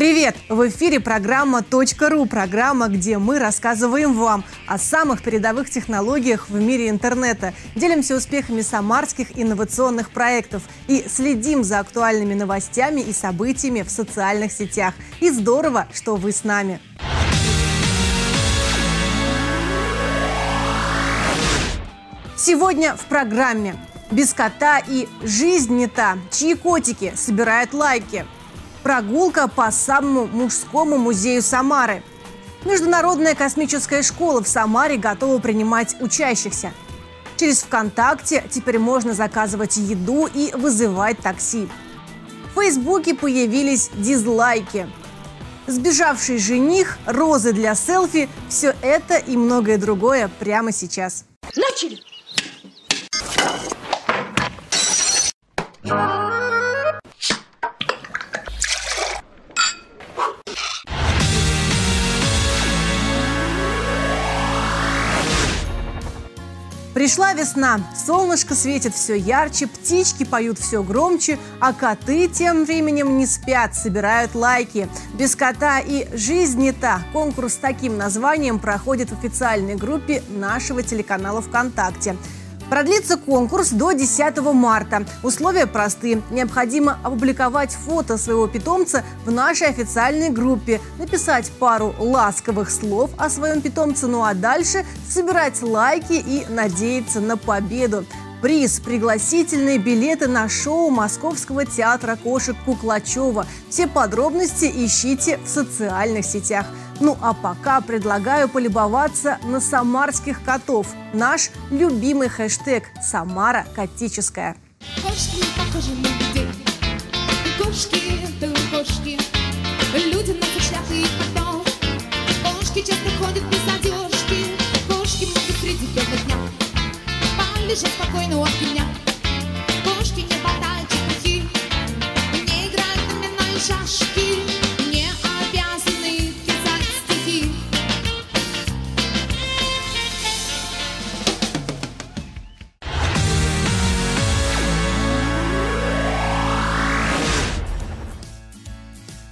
Привет! В эфире программа .ру, программа, где мы рассказываем вам о самых передовых технологиях в мире интернета, делимся успехами самарских инновационных проектов и следим за актуальными новостями и событиями в социальных сетях. И здорово, что вы с нами! Сегодня в программе «Без кота и жизнь не та», чьи котики собирают лайки, прогулка по самому мужскому музею Самары, Международная космическая школа в Самаре готова принимать учащихся, через ВКонтакте теперь можно заказывать еду и вызывать такси, в Фейсбуке появились дизлайки, сбежавший жених, розы для селфи – все это и многое другое прямо сейчас. Начали! Пришла весна, солнышко светит все ярче, птички поют все громче, а коты тем временем не спят, собирают лайки. «Без кота и жизнь не та» – конкурс с таким названием проходит в официальной группе нашего телеканала ВКонтакте. Продлится конкурс до 10 марта. Условия просты. Необходимо опубликовать фото своего питомца в нашей официальной группе, написать пару ласковых слов о своем питомце, ну а дальше собирать лайки и надеяться на победу. Приз – пригласительные билеты на шоу Московского театра кошек Куклачева. Все подробности ищите в социальных сетях. Ну а пока предлагаю полюбоваться на самарских котов. Наш любимый хэштег «Самара котическая». Кошки похожи на людей, кошки это кошки, люди носят шляпы и потом. Кошки часто ходят без одежки, кошки могут среди бела дня полежать спокойно у огня. Кошки не болтают чепухи, не играют в номинальные шашки.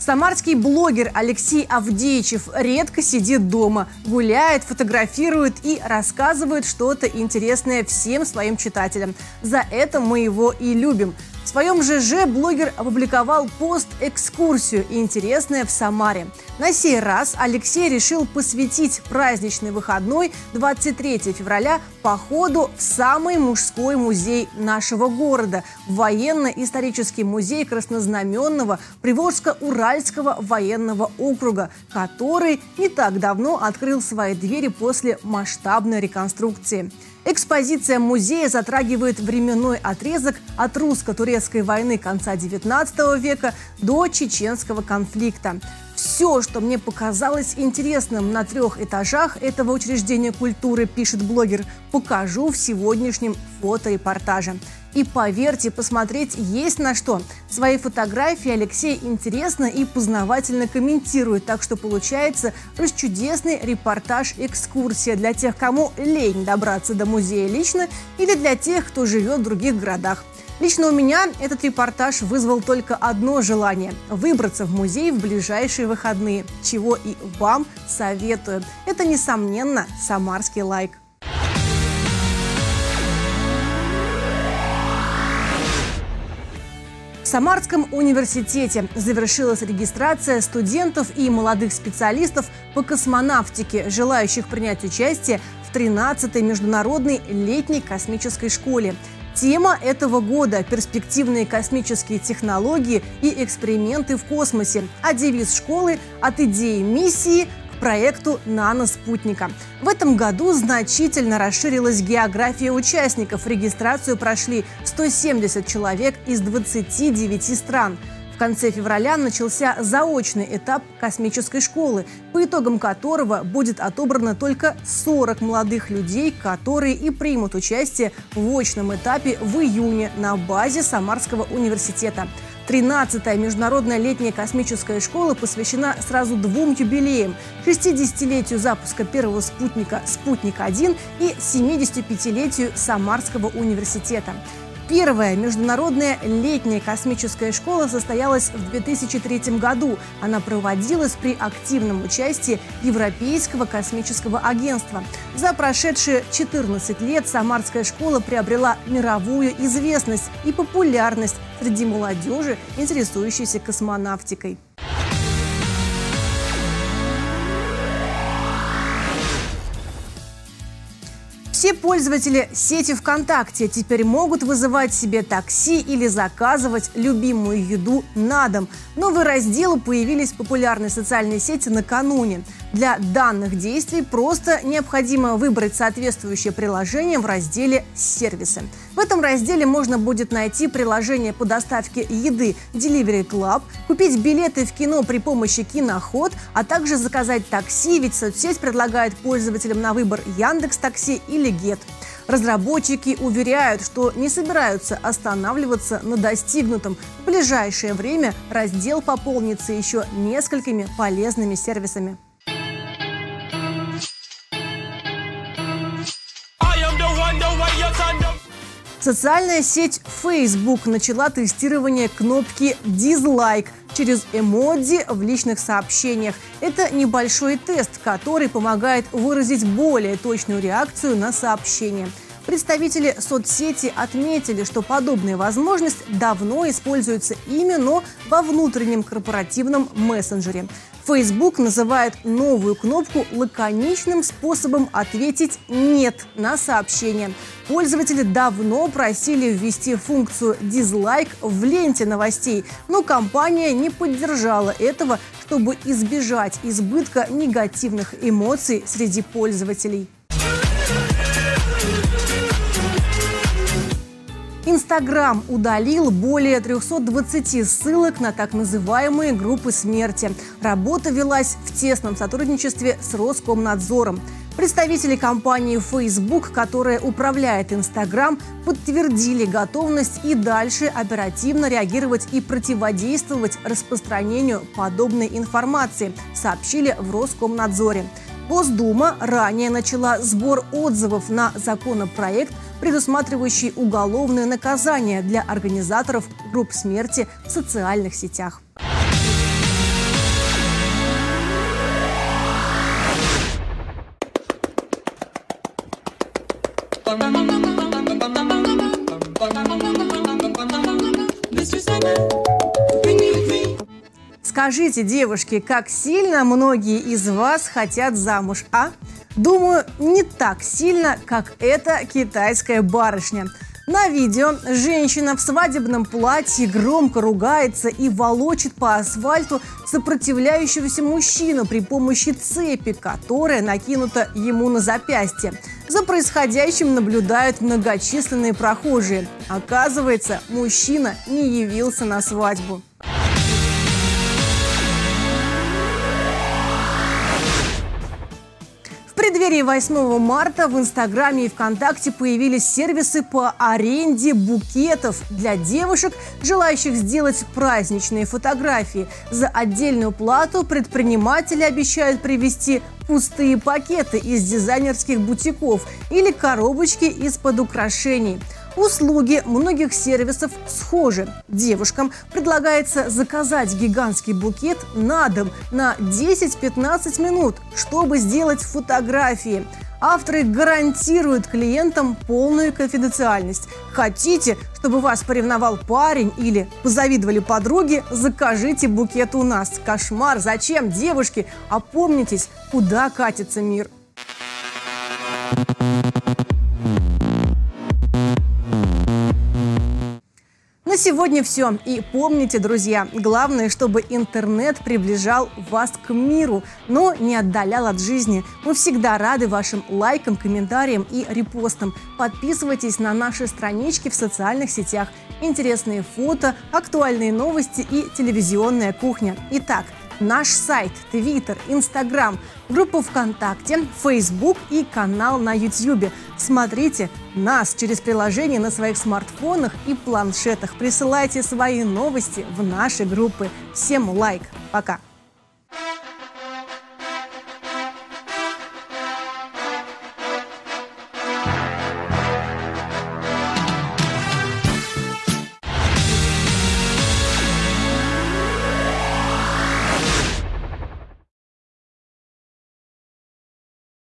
Самарский блогер Алексей Авдейчев редко сидит дома, гуляет, фотографирует и рассказывает что-то интересное всем своим читателям. За это мы его и любим. В своем ЖЖ блогер опубликовал пост-экскурсию «Интересное в Самаре». На сей раз Алексей решил посвятить праздничный выходной 23 февраля походу в самый мужской музей нашего города – военно-исторический музей Краснознаменного Приволжско-Уральского военного округа, который не так давно открыл свои двери после масштабной реконструкции. Экспозиция музея затрагивает временной отрезок от русско-турецкой войны конца 19 века до чеченского конфликта. «Все, что мне показалось интересным на 3 этажах этого учреждения культуры, пишет блогер, покажу в сегодняшнем фоторепортаже». И поверьте, посмотреть есть на что. Свои фотографии Алексей интересно и познавательно комментирует, так что получается расчудесный репортаж-экскурсия для тех, кому лень добраться до музея лично, или для тех, кто живет в других городах. Лично у меня этот репортаж вызвал только одно желание – выбраться в музей в ближайшие выходные, чего и вам советую. Это, несомненно, самарский лайк. В Самарском университете завершилась регистрация студентов и молодых специалистов по космонавтике, желающих принять участие в 13-й международной летней космической школе. Тема этого года – перспективные космические технологии и эксперименты в космосе, а девиз школы – от идеи миссии – проекту «Наноспутника». В этом году значительно расширилась география участников. Регистрацию прошли 170 человек из 29 стран. В конце февраля начался заочный этап космической школы, по итогам которого будет отобрано только 40 молодых людей, которые и примут участие в очном этапе в июне на базе Самарского университета. 13-я международная летняя космическая школа посвящена сразу двум юбилеям – 60-летию запуска первого спутника «Спутник-1» и 75-летию Самарского университета. Первая международная летняя космическая школа состоялась в 2003 году. Она проводилась при активном участии Европейского космического агентства. За прошедшие 14 лет Самарская школа приобрела мировую известность и популярность среди молодежи, интересующейся космонавтикой. Все пользователи сети ВКонтакте теперь могут вызывать себе такси или заказывать любимую еду на дом. Новые разделы появились в популярной социальной сети накануне. Для данных действий просто необходимо выбрать соответствующее приложение в разделе «Сервисы». В этом разделе можно будет найти приложение по доставке еды Delivery Club, купить билеты в кино при помощи «Киноход», а также заказать такси, ведь соцсеть предлагает пользователям на выбор «Яндекс.Такси» или «Гет». Разработчики уверяют, что не собираются останавливаться на достигнутом. В ближайшее время раздел пополнится еще несколькими полезными сервисами. Социальная сеть Facebook начала тестирование кнопки «Дизлайк» через эмодзи в личных сообщениях. Это небольшой тест, который помогает выразить более точную реакцию на сообщение. Представители соцсети отметили, что подобная возможность давно используется именно во внутреннем корпоративном мессенджере. Facebook называет новую кнопку лаконичным способом ответить «нет» на сообщение. Пользователи давно просили ввести функцию «дизлайк» в ленте новостей, но компания не поддержала этого, чтобы избежать избытка негативных эмоций среди пользователей. Инстаграм удалил более 320 ссылок на так называемые группы смерти. Работа велась в тесном сотрудничестве с Роскомнадзором. Представители компании Facebook, которая управляет Instagram, подтвердили готовность и дальше оперативно реагировать и противодействовать распространению подобной информации, сообщили в Роскомнадзоре. Госдума ранее начала сбор отзывов на законопроект, предусматривающий уголовное наказание для организаторов групп смерти в социальных сетях. Скажите, девушки, как сильно многие из вас хотят замуж, а? Думаю, не так сильно, как эта китайская барышня. На видео женщина в свадебном платье громко ругается и волочит по асфальту сопротивляющегося мужчину при помощи цепи, которая накинута ему на запястье. За происходящим наблюдают многочисленные прохожие. Оказывается, мужчина не явился на свадьбу. В преддверии 8 марта в Инстаграме и ВКонтакте появились сервисы по аренде букетов для девушек, желающих сделать праздничные фотографии. За отдельную плату предприниматели обещают привезти пустые пакеты из дизайнерских бутиков или коробочки из-под украшений. Услуги многих сервисов схожи. Девушкам предлагается заказать гигантский букет на дом на 10-15 минут, чтобы сделать фотографии. Авторы гарантируют клиентам полную конфиденциальность. Хотите, чтобы вас поревновал парень или позавидовали подруги, закажите букет у нас. Кошмар, зачем, девушки? Опомнитесь, куда катится мир. На сегодня все. И помните, друзья, главное, чтобы интернет приближал вас к миру, но не отдалял от жизни. Мы всегда рады вашим лайкам, комментариям и репостам. Подписывайтесь на наши странички в социальных сетях. Интересные фото, актуальные новости и телевизионная кухня. Итак, наш сайт, Твиттер, Инстаграм, группа ВКонтакте, Фейсбук и канал на Ютьюбе. Смотрите нас через приложение на своих смартфонах и планшетах. Присылайте свои новости в наши группы. Всем лайк. Пока.